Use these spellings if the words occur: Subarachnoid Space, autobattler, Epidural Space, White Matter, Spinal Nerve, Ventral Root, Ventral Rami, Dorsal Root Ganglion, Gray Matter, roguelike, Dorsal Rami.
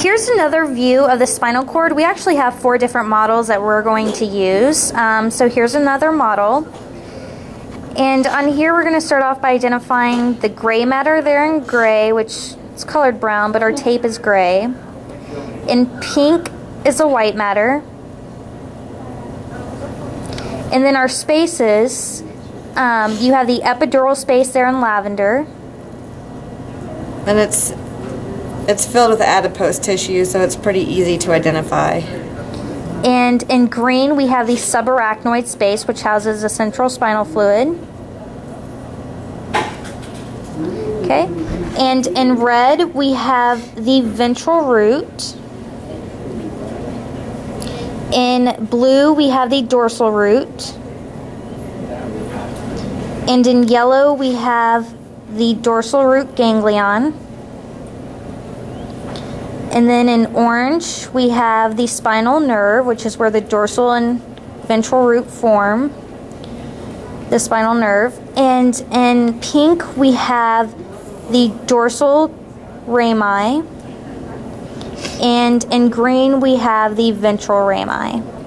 Here's another view of the spinal cord. We actually have four different models that we're going to use. So here's another model. And on here we're going to start off by identifying the gray matter there in gray, which is colored brown, but our tape is gray. In pink is the white matter. And then our spaces, you have the epidural space there in lavender. And it's filled with adipose tissue, so it's pretty easy to identify. And in green, we have the subarachnoid space, which houses the central spinal fluid. Okay. And in red, we have the ventral root. In blue, we have the dorsal root. And in yellow, we have the dorsal root ganglion. And then in orange, we have the spinal nerve, which is where the dorsal and ventral root form, the spinal nerve. And in pink, we have the dorsal rami. And in green, we have the ventral rami.